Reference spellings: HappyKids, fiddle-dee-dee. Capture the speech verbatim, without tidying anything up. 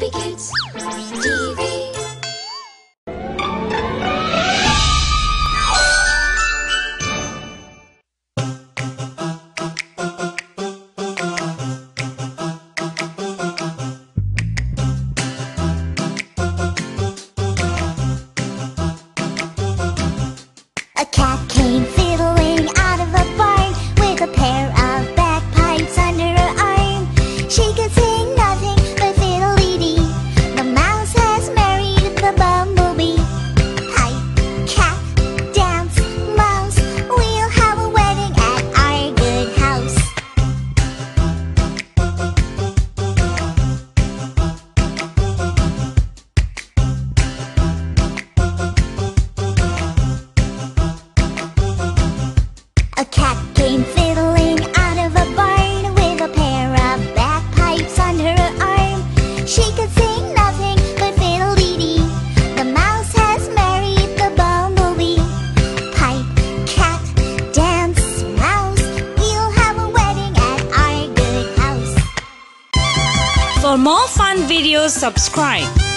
Happy Kids T V. A cat came fiddling out of a barn with a pair of bagpipes under her arm. She could sing nothing but fiddle-dee-dee. The mouse has married the bumblebee. Hi, cat, dance, mouse. We'll have a wedding at our good house. A cat came fiddling out of a barn with a pair of bagpipes under her arm. She could sing nothing but fiddle-dee-dee. The mouse has married the bumblebee. Pipe, cat, dance, mouse. We'll have a wedding at our good house. For more fun videos, subscribe.